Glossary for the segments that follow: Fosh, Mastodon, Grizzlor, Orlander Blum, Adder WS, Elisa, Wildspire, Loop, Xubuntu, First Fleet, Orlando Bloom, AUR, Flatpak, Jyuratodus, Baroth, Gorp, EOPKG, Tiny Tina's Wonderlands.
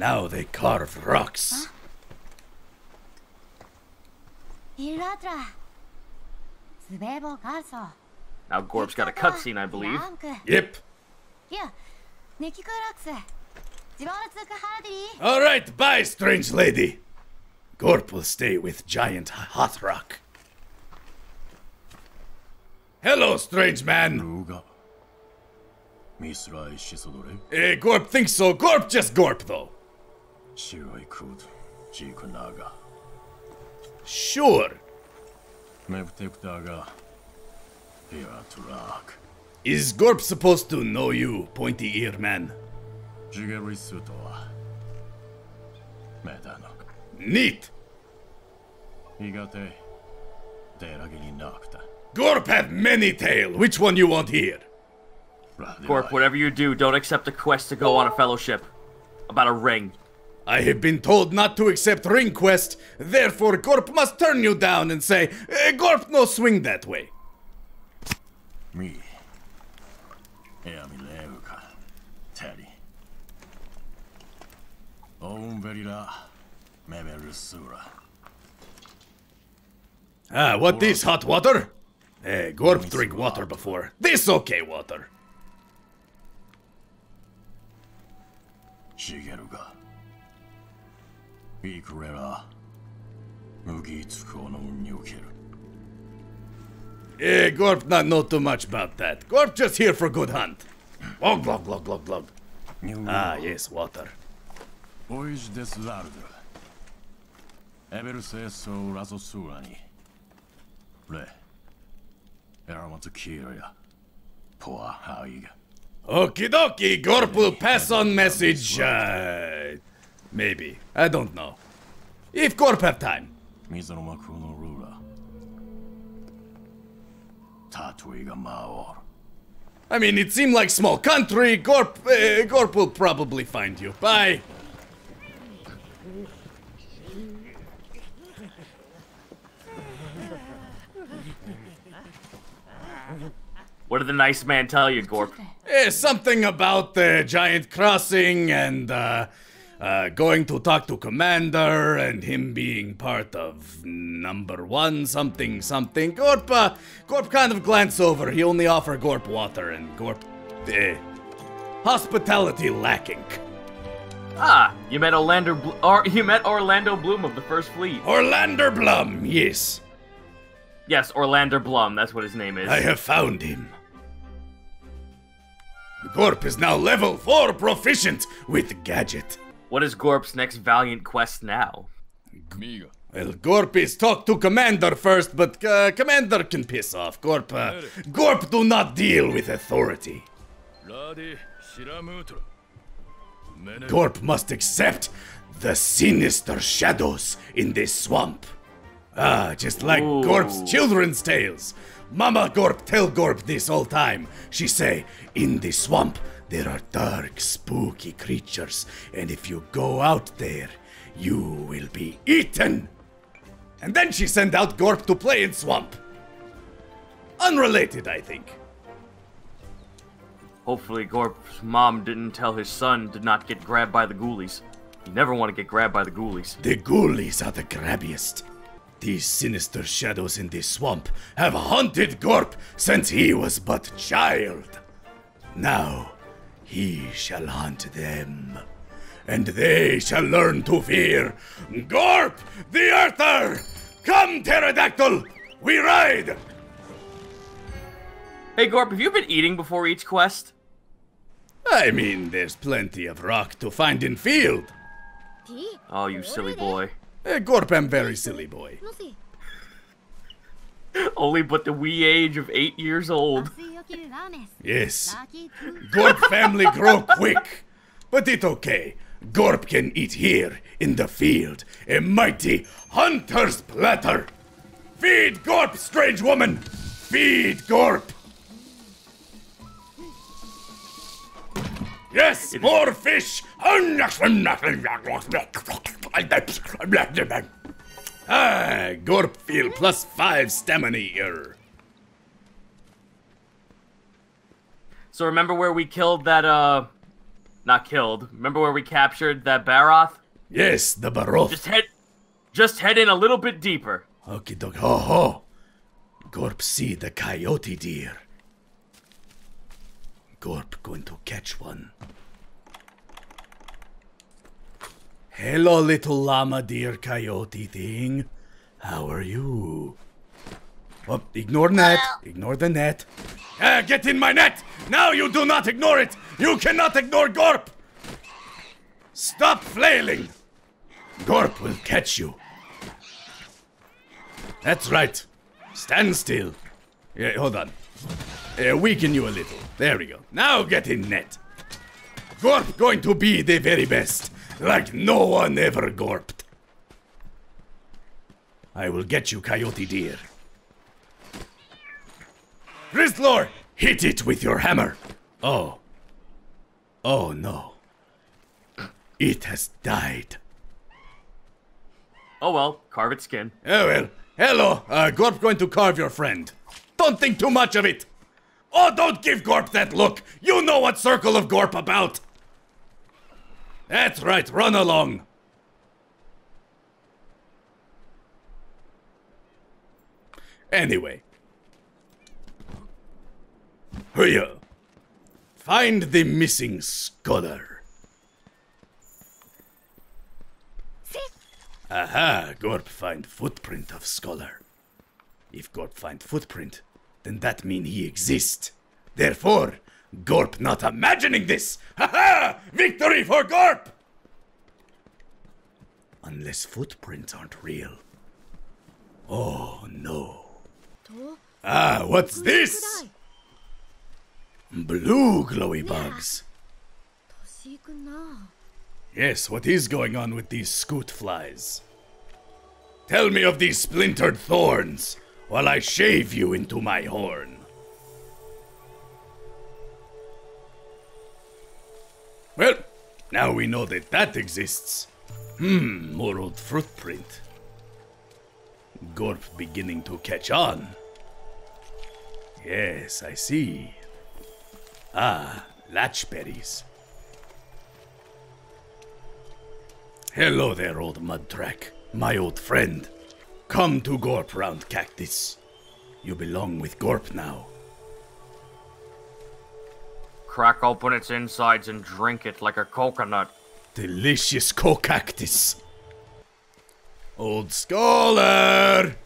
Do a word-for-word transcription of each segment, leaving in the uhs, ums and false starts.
now they carve rocks. Now Gorp's got a cutscene, I believe. Yep. Alright, bye, strange lady. Gorp will stay with giant hot rock. Hello, strange man. Eh, Gorp thinks so. Gorp, just Gorp, though. Sure. Is Gorp supposed to know you, pointy ear man? Neat. Gorp had many tails. Which one you want here? Gorp, whatever you do, don't accept a quest to go on a fellowship about a ring. I have been told not to accept ring quest, therefore Gorp must turn you down and say, eh, Gorp no swing that way. Me. Ah, what this, hot water? Hey, Gorp drink water before. This okay water. Eh, Gorp not know too much about that. Gorp just here for good hunt. Glug glug glug glug glug. Ah, yes, water. Okie dokie, Gorp will pass on message, uh, maybe. I don't know. If Gorp have time. I mean, it seemed like small country. Gorp, uh, Gorp will probably find you. Bye. What did the nice man tell you, Gorp? Eh, something about the giant crossing and uh, uh, going to talk to Commander and him being part of number one something something. Gorp, uh, Gorp kind of glanced over. He only offered Gorp water and Gorp, eh, hospitality lacking. Ah, you met Orlander Bl or you met Orlando Bloom of the First Fleet. Orlander Blum, yes. Yes, Orlander Blum, that's what his name is. I have found him. Gorp is now level four proficient with gadget. What is Gorp's next valiant quest now? G well, Gorp is talk to Commander first, but uh, Commander can piss off. Gorp, uh, Gorp do not deal with authority. Gorp must accept the sinister shadows in this swamp. Ah, just like Ooh. Gorp's children's tales. Mama Gorp tell Gorp this all time. She say, in the swamp there are dark, spooky creatures, and if you go out there, you will be eaten. And then she send out Gorp to play in swamp. Unrelated, I think. Hopefully Gorp's mom didn't tell his son did not get grabbed by the ghoulies. You never want to get grabbed by the ghoulies. The ghoulies are the grabbiest. These sinister shadows in this swamp have haunted Gorp since he was but child. Now he shall hunt them, and they shall learn to fear Gorp the Earther! Come, Pterodactyl! We ride! Hey Gorp, have you been eating before each quest? I mean, there's plenty of rock to find in field. Oh, you silly boy. Uh, Gorp, I'm very silly boy. Only but the wee age of eight years old. Yes. Gorp family grow quick. But it's okay. Gorp can eat here in the field. A mighty hunter's platter. Feed Gorp, strange woman. Feed Gorp. Yes, it more is. Fish! Ah, Gorp feel plus five stamina here. So remember where we killed that, uh, Not killed. Remember where we captured that Baroth? Yes, the Baroth. Just head, just head in a little bit deeper. Okie dokie. Ho ho. Gorp see the coyote deer. Gorp going to catch one. Hello, little llama deer coyote thing. How are you? Oh, ignore net. Ignore the net. Ah, get in my net! Now you do not ignore it! You cannot ignore Gorp! Stop flailing! Gorp will catch you. That's right. Stand still. Yeah, hold on. Uh, weaken you a little. There we go. Now get in net. Gorp going to be the very best. Like no one ever gorped. I will get you, coyote deer. Grizzlor, hit it with your hammer. Oh. Oh no. It has died. Oh well, carve its skin. Oh well. Hello, uh, Gorp going to carve your friend. Don't think too much of it. Oh, don't give Gorp that look. You know what circle of Gorp about. That's right, run along. Anyway. Hurry. Find the missing scholar. Aha, Gorp find footprint of scholar. If Gorp find footprint, then that mean he exists. Therefore, Gorp not imagining this. Ha ha! Victory for Gorp! Unless footprints aren't real. Oh no. Ah, what's this? Blue glowy bugs. Yes, what is going on with these scoot flies? Tell me of these splintered thorns, while I shave you into my horn. Well, now we know that that exists. Hmm, more old footprint. Gorp beginning to catch on. Yes, I see. Ah, latchberries. Hello there, old mud track, my old friend. Come to Gorp, round cactus. You belong with Gorp now. Crack open its insides and drink it like a coconut. Delicious co-cactus. Old scholar!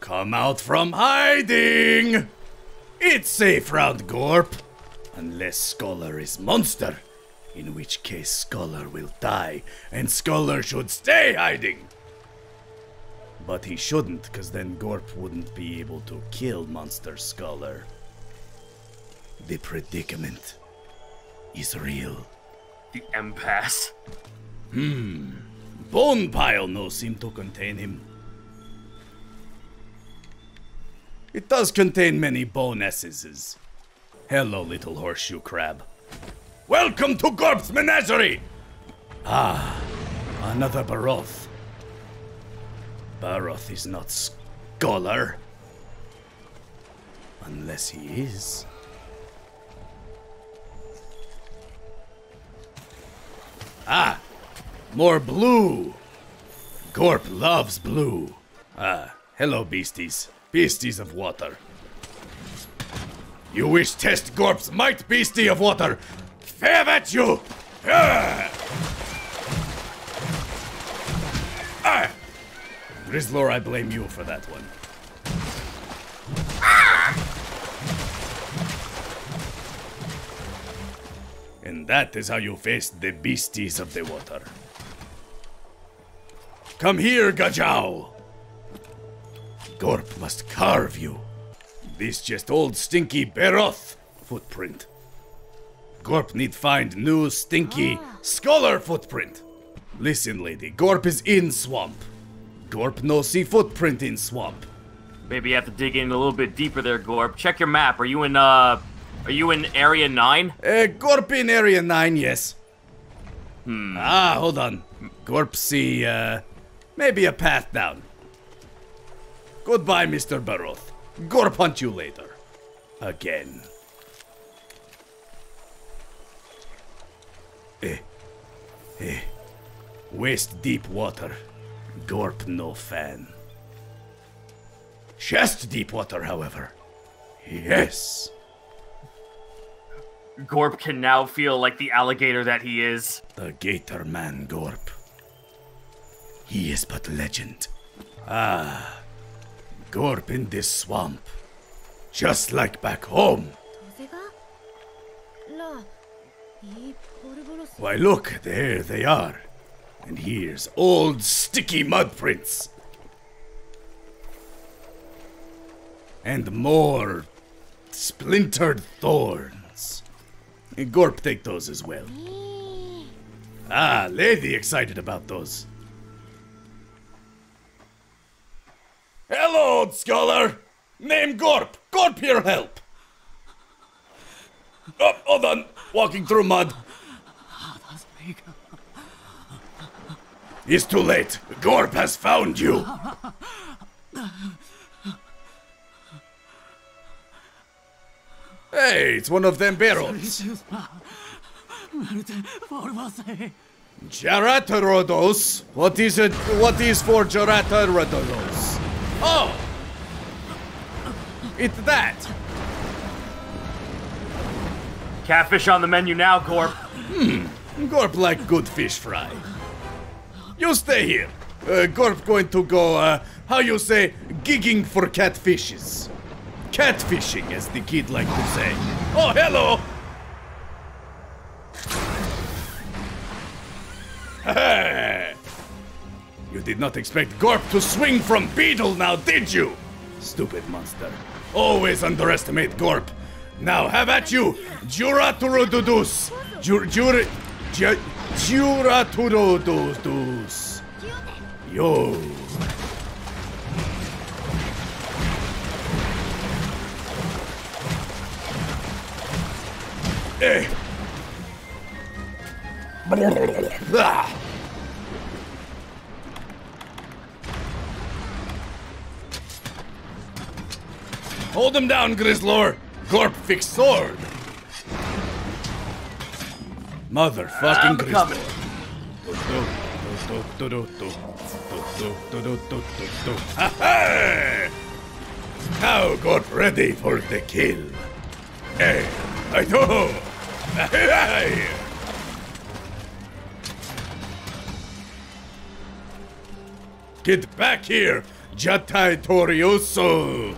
Come out from hiding! It's safe round Gorp. Unless scholar is monster. In which case, scholar will die, and scholar should stay hiding! But he shouldn't, because then Gorp wouldn't be able to kill monster scholar. The predicament is real. The impasse. Hmm. Bone pile no seem to contain him. It does contain many bone essences. Hello, little horseshoe crab. Welcome to Gorp's menagerie! Ah, another Baroth. Baroth is not scholar. Unless he is. Ah, more blue. Gorp loves blue. Ah, hello beasties. Beasties of water. You wish test Gorp's might, beastie of water. Fair at you! Ah. Ah. Grizzlor, I blame you for that one. Ah. And that is how you face the beasties of the water. Come here, Gajow! Gorp must carve you. This just old stinky Baroth footprint. Gorp need find new stinky ah. scholar footprint. Listen, lady, Gorp is in swamp. Gorp no see footprint in swamp. Maybe you have to dig in a little bit deeper there, Gorp. Check your map. Are you in uh are you in area nine? Uh Gorp in area nine, yes. Hmm. Ah, hold on. Gorp see uh maybe a path down. Goodbye, Mister Baroth. Gorp hunt you later. Again. Eh. Eh. Waist deep water. Gorp no fan. Chest deep water, however. Yes. Gorp can now feel like the alligator that he is. The gator man Gorp. He is but legend. Ah, Gorp in this swamp. Just like back home. Why look, there they are. And here's old sticky mud prints. And more splintered thorns. And Gorp take those as well. Ah, lady excited about those. Hello, old scholar! Name Gorp! Gorp here help! Oh, hold on! Walking through mud. It's too late! Gorp has found you! Hey, it's one of them barrels! Jyuratodus? What is it? What is for Jyuratodus? Oh! It's that! Catfish on the menu now, Gorp. Hmm. Gorp like good fish fry. You stay here. Uh, Gorp going to go, uh, how you say, gigging for catfishes. Catfishing, as the kid like to say. Oh, hello! You did not expect Gorp to swing from Beetle now, did you? Stupid monster. Always underestimate Gorp. Now, have at you! Jyuratodus! Jyur... Jyuratodus! Yo! Eh! Ah. Hold him down, Grizzlor! Gorp fix sword! Motherfucking Grizzlor! Now Gorp ready for the kill! Hey! I know! Get back here, Jatai Torioso!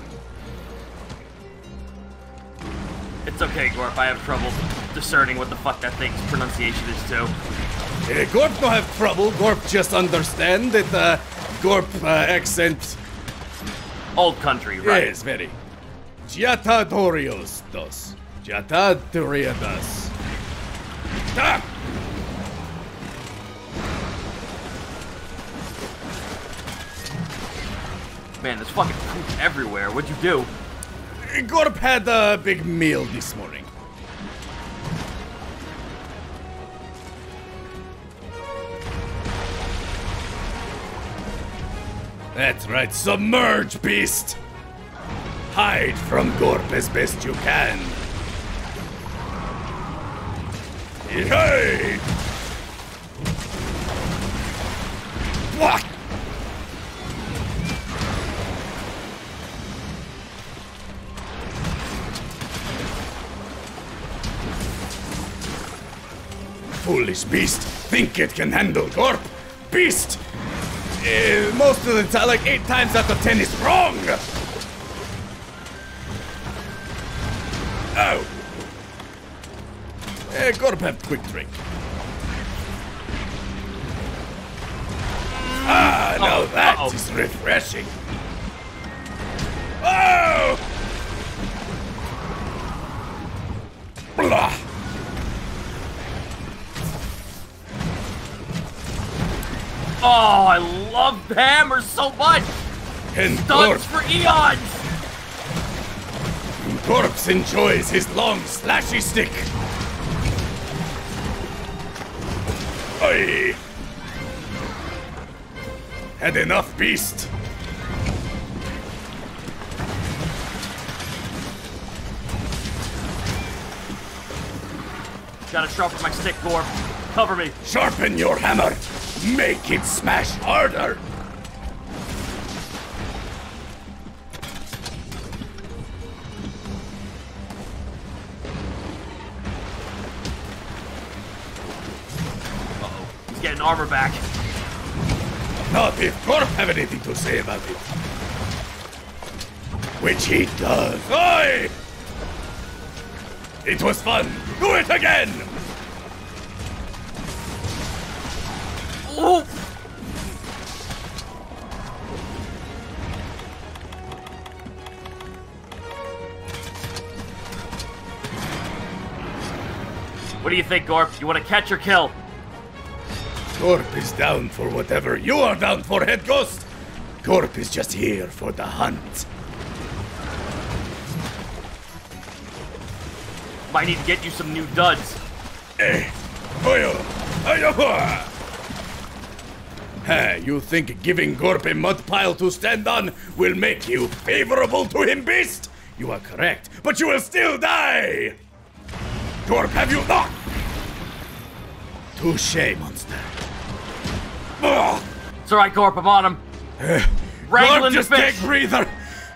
It's okay, Gorp, I have trouble discerning what the fuck that thing's pronunciation is, too. Uh, Gorp don't have trouble, Gorp just understand that uh, Gorp uh, accent... Old country, right? Yes, very. Jyuratodus dos. Jyuratodus. Ah! Man, there's fucking poop everywhere, what'd you do? Gorp had a big meal this morning. That's right, submerge, beast! Hide from Gorp as best you can. Hey! What? Foolish beast, think it can handle Gorp? Beast! Uh, most of the time, like eight times out of ten, is wrong! Oh! Uh, Gorp have quick drink. Ah, now oh, that uh-oh. is refreshing! Oh! Blah! Oh, I love the hammer so much! And Stuns Gorp. for eons! Gorp enjoys his long slashy stick! Oi! Had enough, beast! Gotta sharpen my stick, Gorp. Cover me. Sharpen your hammer. Make it smash harder. Uh-oh. He's getting armor back. Not if Gorp have anything to say about it. Which he does. Oi! It was fun! Do it again! Ooh. What do you think, Gorp? You want to catch or kill? Gorp is down for whatever you are down for, Head Ghost! Gorp is just here for the hunt. Might need to get you some new duds. Eh. Hey, you think giving Gorp a mud pile to stand on will make you favorable to him, beast? You are correct, but you will still die! Gorp, have you not? Touché, monster. It's alright, Gorp, I'm on him. Uh, Gorp, just take a breather,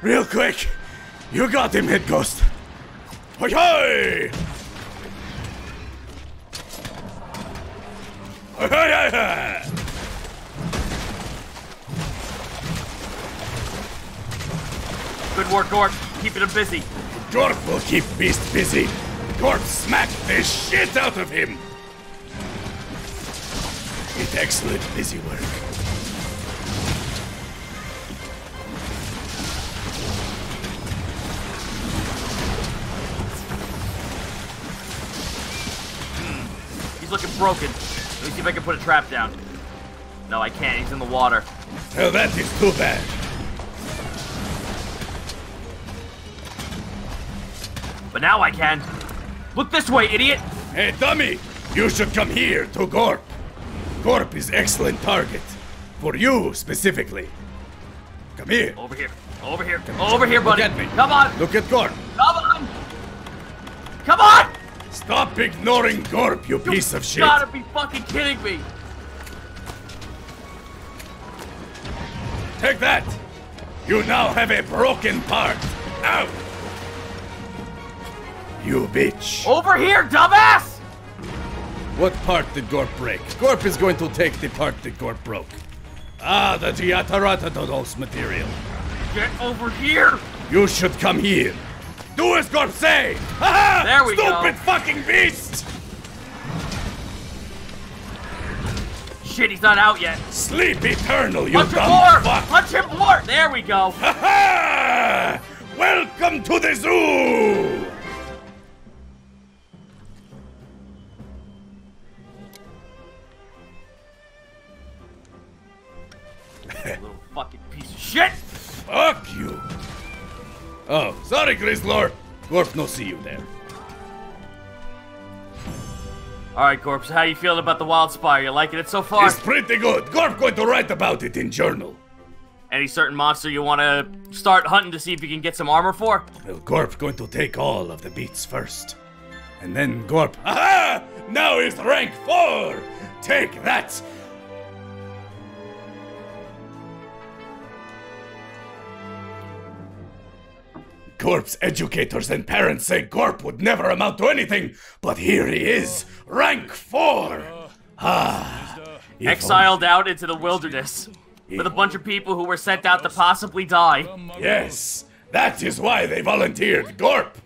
real quick. You got him, Head Ghost. Hoi hoi! Hoi hoi hoi! Good work, Gorp. Keeping him busy. Gorp will keep Beast busy. Gorp smacked the shit out of him! It's excellent busy work. He's looking broken. Let me see if I can put a trap down. No, I can't. He's in the water. Well, that is too bad. But now I can. Look this way, idiot! Hey, dummy! You should come here to Gorp. Gorp is excellent target. For you, specifically. Come here. Over here. Over here. Come over here, buddy. Look at me. Come on! Look at Gorp. Come on! Come on! Stop ignoring Gorp, you, you piece of shit! You gotta be fucking kidding me! Take that! You now have a broken part! Ow! You bitch! Over here, dumbass! What part did Gorp break? Gorp is going to take the part that Gorp broke. Ah, the Jyuratodus material. Get over here! You should come here! Do as Gorp say! Ha ha! There we go! Stupid fucking beast! Shit, he's not out yet. Sleep eternal, you dumb fuck! Punch him more! There we go! Ha ha! Welcome to the zoo! Little fucking piece of shit! Fuck you! Oh, sorry, Grizzlord. Gorp, no see you there. Alright, Gorp, so how you feeling about the Wildspire? You liking it so far? It's pretty good. Gorp going to write about it in journal. Any certain monster you want to start hunting to see if you can get some armor for? Well, Gorp going to take all of the beats first. And then Gorp... Aha! Now it's rank four! Take that! Gorp's educators and parents say Gorp would never amount to anything, but here he is, rank four! Ah, exiled out into the wilderness, with a bunch of people who were sent out to possibly die. Yes, that is why they volunteered, Gorp!